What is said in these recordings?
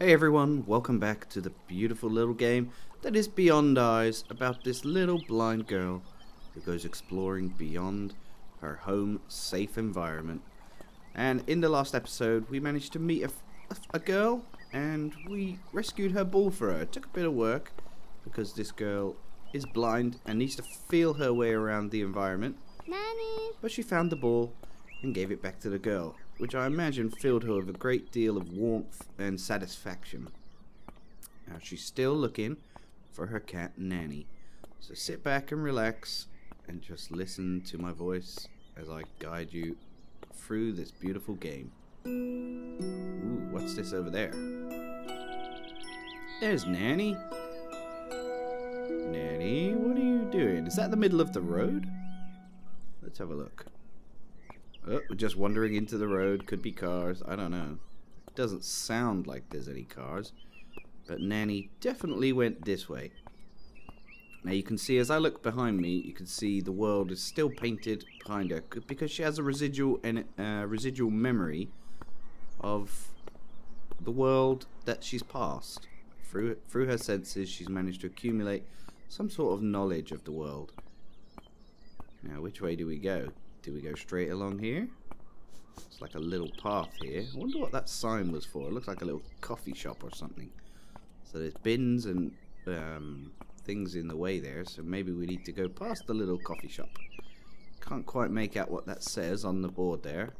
Hey everyone, welcome back to the beautiful little game that is Beyond Eyes, about this little blind girl who goes exploring beyond her home safe environment. And in the last episode we managed to meet a girl and we rescued her ball for her. It took a bit of work because this girl is blind and needs to feel her way around the environment. Mommy. But she found the ball and gave it back to the girl, which I imagine filled her with a great deal of warmth and satisfaction. Now she's still looking for her cat Nanny, so sit back and relax and just listen to my voice as I guide you through this beautiful game. Ooh, what's this over there? There's Nanny. Nanny, what are you doing? Is that the middle of the road? Let's have a look. Oh, just wandering into the road. Could be cars. I don't know. Doesn't sound like there's any cars. But Nanny definitely went this way. Now you can see, as I look behind me, you can see the world is still painted behind her because she has a residual memory of the world that she's passed. Through her senses, she's managed to accumulate some sort of knowledge of the world. Now, which way do we go? Do we go straight along here? It's like a little path here. I wonder what that sign was for. It looks like a little coffee shop or something. So there's bins and things in the way there, so maybe we need to go past the little coffee shop. Can't quite make out what that says on the board there.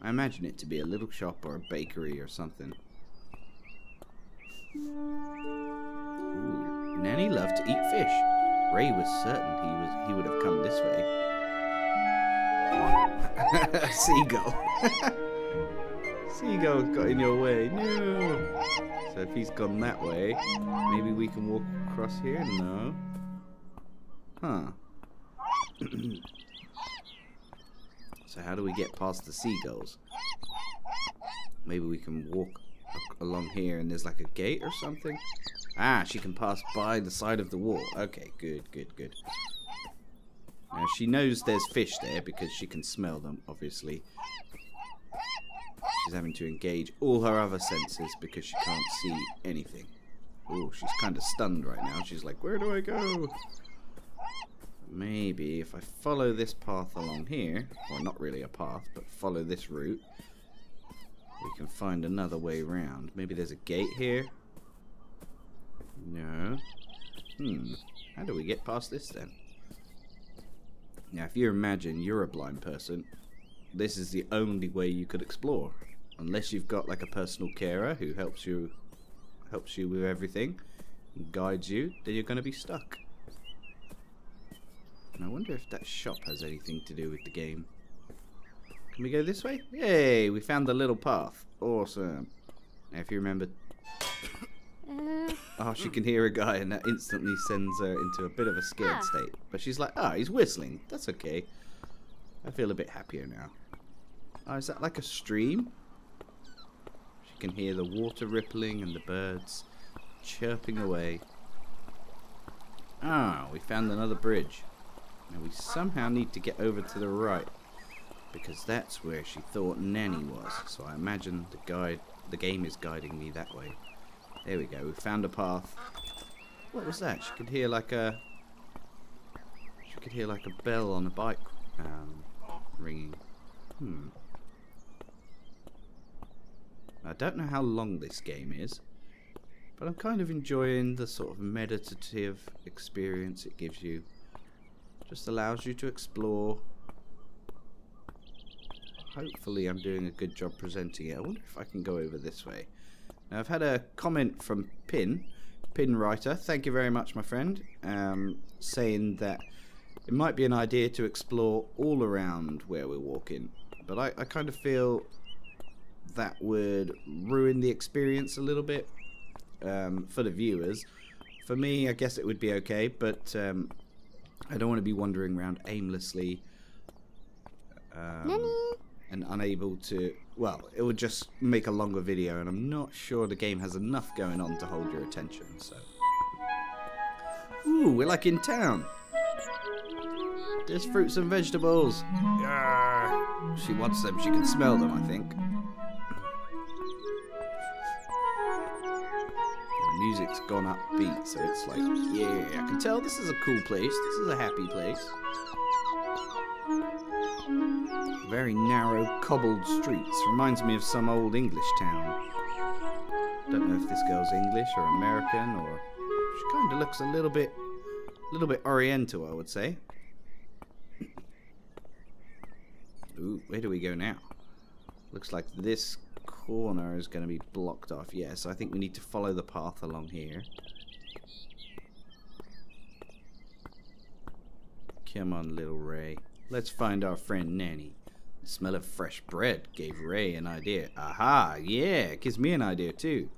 I imagine it to be a little shop or a bakery or something. Ooh. Nanny loved to eat fish. Ray was certain he would have come this way. Seagull. Seagull got in your way. No. So if he's gone that way, maybe we can walk across here? No. Huh. So how do we get past the seagulls? Maybe we can walk along here and there's like a gate or something? Ah, she can pass by the side of the wall. Okay, good, good, good. Now she knows there's fish there because she can smell them, obviously. She's having to engage all her other senses because she can't see anything. Oh, she's kind of stunned right now. She's like, where do I go? Maybe if I follow this path along here, well, not really a path, but follow this route, we can find another way round. Maybe there's a gate here? No. How do we get past this then? Now, if you imagine you're a blind person, this is the only way you could explore. Unless you've got like a personal carer who helps you with everything, and guides you, then you're going to be stuck. And I wonder if that shop has anything to do with the game. Can we go this way? Yay, we found the little path. Awesome. Now, if you remember... Oh, she can hear a guy and that instantly sends her into a bit of a scared state. But she's like, ah, oh, he's whistling. That's okay. I feel a bit happier now. Oh, is that like a stream? She can hear the water rippling and the birds chirping away. Ah, oh, we found another bridge. Now we somehow need to get over to the right because that's where she thought Nanny was. So I imagine the game is guiding me that way. There we go, we found a path. What was that? She could hear like a bell on a bike ringing. I don't know how long this game is, but I'm kind of enjoying the sort of meditative experience it gives you. Just allows you to explore. Hopefully I'm doing a good job presenting it. I wonder if I can go over this way. Now, I've had a comment from Pinwriter, thank you very much my friend, saying that it might be an idea to explore all around where we're walking, but I kind of feel that would ruin the experience a little bit for the viewers. For me, I guess it would be okay, but I don't want to be wandering around aimlessly and unable to... Well, it would just make a longer video, and I'm not sure the game has enough going on to hold your attention, so... Ooh, we're like in town! There's fruits and vegetables! Arrgh. She wants them, she can smell them, I think. music's gone upbeat, so it's like, yeah, I can tell this is a cool place. This is a happy place. Very narrow, cobbled streets. Reminds me of some old English town. Don't know if this girl's English or American, or she kind of looks a little bit Oriental, I would say. Ooh, where do we go now? Looks like this corner is going to be blocked off. Yeah, so I think we need to follow the path along here. Come on, little Ray. Let's find our friend Nanny. The smell of fresh bread gave Ray an idea. Aha, yeah, gives me an idea too.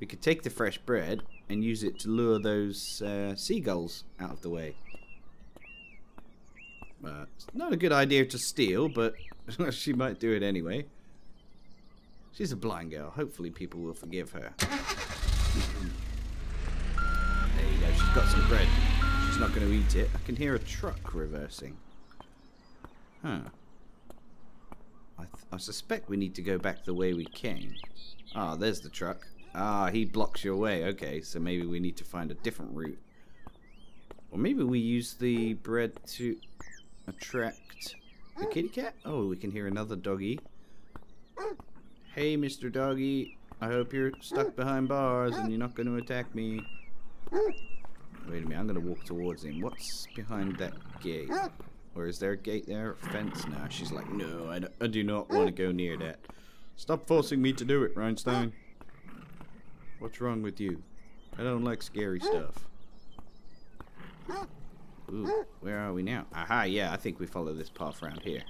We could take the fresh bread and use it to lure those seagulls out of the way. It's not a good idea to steal, but she might do it anyway. She's a blind girl. Hopefully people will forgive her. There you go. She's got some bread. She's not going to eat it. I can hear a truck reversing. Huh. I suspect we need to go back the way we came. Ah, there's the truck. Ah, he blocks your way. Okay, so maybe we need to find a different route. Or maybe we use the bread to attract the kitty cat? Oh, we can hear another doggy. Hey, Mr. Doggy. I hope you're stuck behind bars and you're not going to attack me. Wait a minute, I'm going to walk towards him. What's behind that gate? Or is there a gate there? Or a fence? No, she's like, no, I do not want to go near that. Stop forcing me to do it, Reinstein. What's wrong with you? I don't like scary stuff. Ooh, where are we now? Aha, yeah, I think we follow this path around here.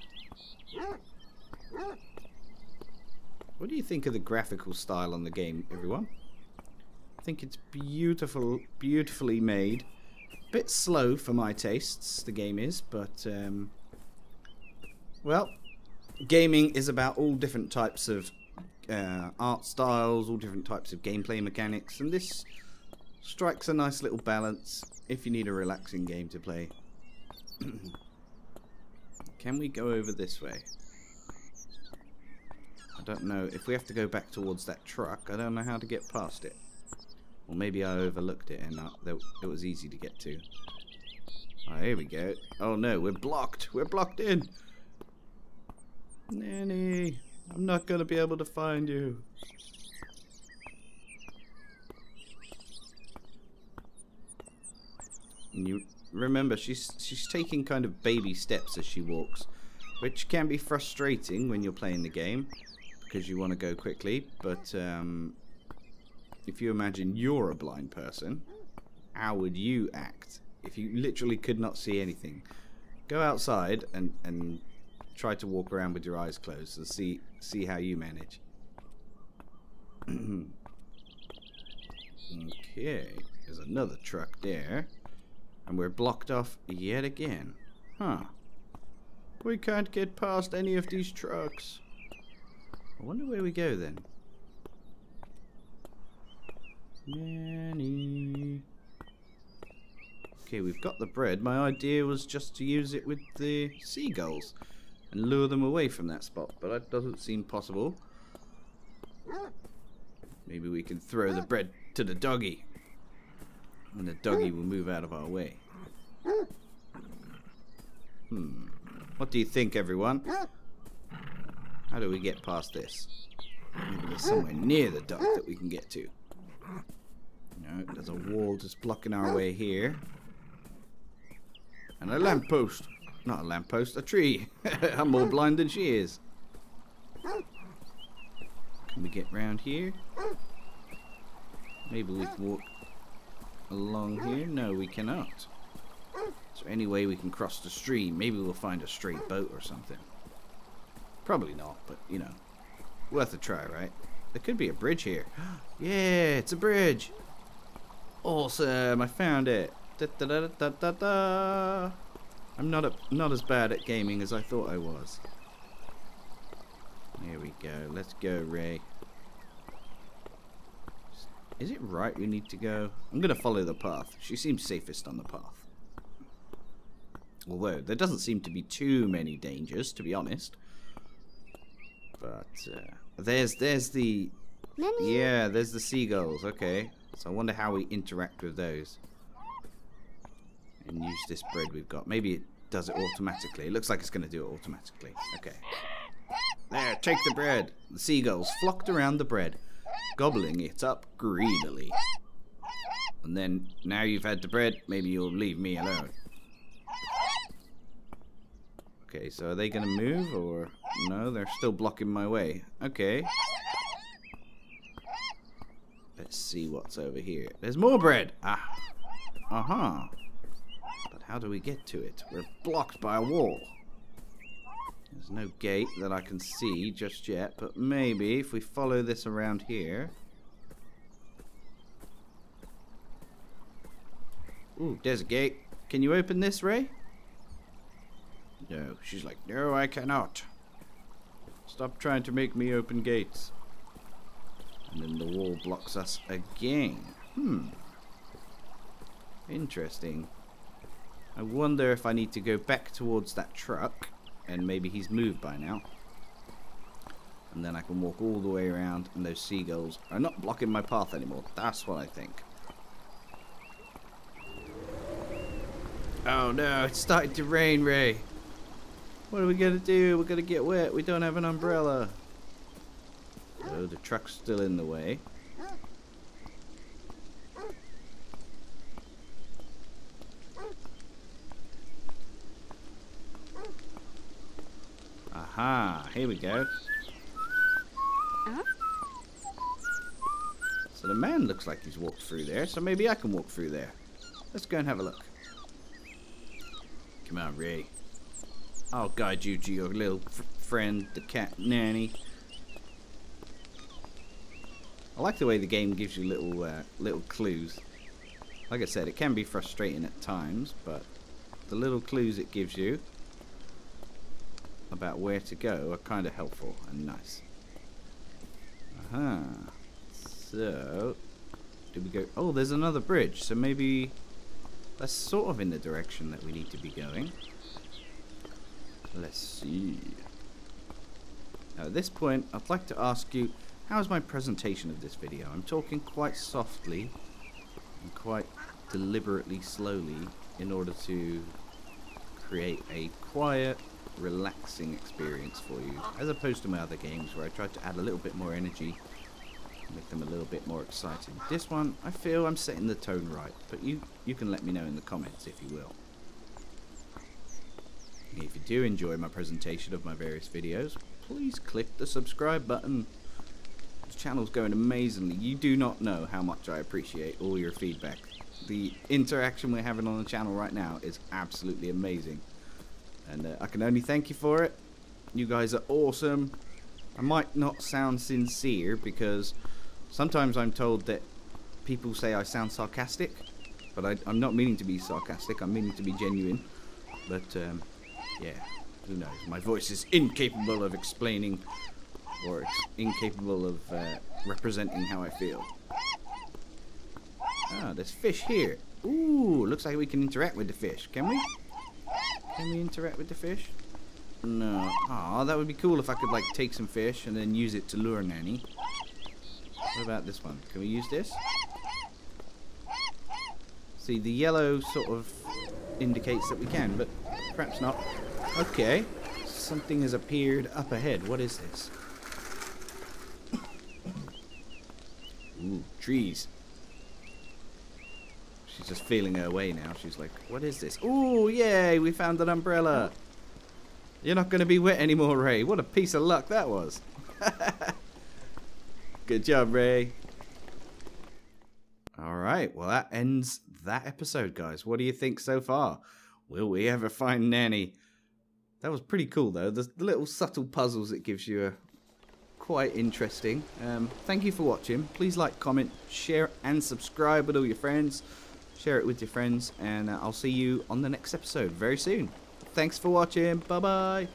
What do you think of the graphical style on the game, everyone? I think it's beautiful, beautifully made. A bit slow for my tastes, the game is, but, well, gaming is about all different types of art styles, all different types of gameplay mechanics, and this strikes a nice little balance if you need a relaxing game to play. Can we go over this way? I don't know. If we have to go back towards that truck, I don't know how to get past it. Or maybe I overlooked it and it was easy to get to. Oh, here we go. Oh no, we're blocked. We're blocked in. Nanny, I'm not going to be able to find you. And you remember, she's taking kind of baby steps as she walks, which can be frustrating when you're playing the game because you want to go quickly. But if you imagine you're a blind person, how would you act if you literally could not see anything? Go outside and try to walk around with your eyes closed and see how you manage. Okay, there's another truck there. And we're blocked off yet again. Huh. We can't get past any of these trucks. I wonder where we go then. Nanny. Okay, we've got the bread. My idea was just to use it with the seagulls and lure them away from that spot, but that doesn't seem possible. Maybe we can throw the bread to the doggy. And the doggy will move out of our way. What do you think, everyone? How do we get past this? Maybe there's somewhere near the duck that we can get to. No, there's a wall just blocking our way here. And a lamppost. Not a lamppost, a tree. I'm more blind than she is. Can we get round here? Maybe we can walk along here? No, we cannot. So any way we can cross the stream, maybe we'll find a stray boat or something. Probably not, but you know, worth a try, right? There could be a bridge here. Yeah, it's a bridge. Awesome, I found it. Da, da, da, da, da, da. I'm not as bad at gaming as I thought I was. Here we go. Let's go, Ray. Is it right we need to go? I'm going to follow the path. She seems safest on the path. Although, there doesn't seem to be too many dangers, to be honest. But, there's the... Nanny. Yeah, there's the seagulls, okay. So I wonder how we interact with those. And use this bread we've got. Maybe it does it automatically. It looks like it's going to do it automatically. Okay. There, take the bread. The seagulls flocked around the bread, gobbling it up greedily. And then, now you've had the bread, maybe you'll leave me alone. Okay, so are they going to move or... No, they're still blocking my way. Okay. Let's see what's over here. There's more bread! Ah. Uh-huh. But how do we get to it? We're blocked by a wall. There's no gate that I can see just yet, but maybe if we follow this around here... Ooh, there's a gate. Can you open this, Ray? No. She's like, no, I cannot. Stop trying to make me open gates. And then the wall blocks us again. Hmm. Interesting. I wonder if I need to go back towards that truck. And maybe he's moved by now. And then I can walk all the way around and those seagulls are not blocking my path anymore. That's what I think. Oh no, it's starting to rain, Ray. What are we going to do? We're going to get wet. We don't have an umbrella. Oh, the truck's still in the way. Aha, here we go. So the man looks like he's walked through there, so maybe I can walk through there. Let's go and have a look. Come on, Ray. I'll guide you to your little friend, the cat nanny. I like the way the game gives you little clues. Like I said, it can be frustrating at times, but the little clues it gives you about where to go are kind of helpful and nice. Aha. So, do we go... Oh, there's another bridge, so maybe... That's sort of in the direction that we need to be going. Let's see. Now at this point, I'd like to ask you, how is my presentation of this video? I'm talking quite softly and quite deliberately slowly in order to create a quiet, relaxing experience for you, as opposed to my other games where I tried to add a little bit more energy, make them a little bit more exciting. This one, I feel I'm setting the tone right, but you can let me know in the comments if you will. If you do enjoy my presentation of my various videos, please click the subscribe button. This channel's going amazingly. You do not know how much I appreciate all your feedback. The interaction we're having on the channel right now is absolutely amazing. And I can only thank you for it. You guys are awesome. I might not sound sincere because sometimes I'm told that people say I sound sarcastic, but I'm not meaning to be sarcastic, I'm meaning to be genuine. But yeah, who knows, my voice is incapable of explaining or incapable of representing how I feel. Ah, there's fish here. Ooh, looks like we can interact with the fish, can we? Can we interact with the fish? No. Aw, that would be cool if I could, like, take some fish and then use it to lure Nanny. What about this one? Can we use this? See, the yellow sort of indicates that we can, but perhaps not. Okay. Something has appeared up ahead. What is this? Ooh, trees. She's just feeling her way now. She's like, what is this? Ooh, yay! We found an umbrella! You're not going to be wet anymore, Ray. What a piece of luck that was. Good job, Ray. Alright, well that ends that episode, guys. What do you think so far? Will we ever find Nanny? That was pretty cool, though. The little subtle puzzles it gives you are quite interesting. Thank you for watching. Please like, comment, share, and subscribe with all your friends. Share it with your friends, and I'll see you on the next episode very soon. Thanks for watching. Bye-bye.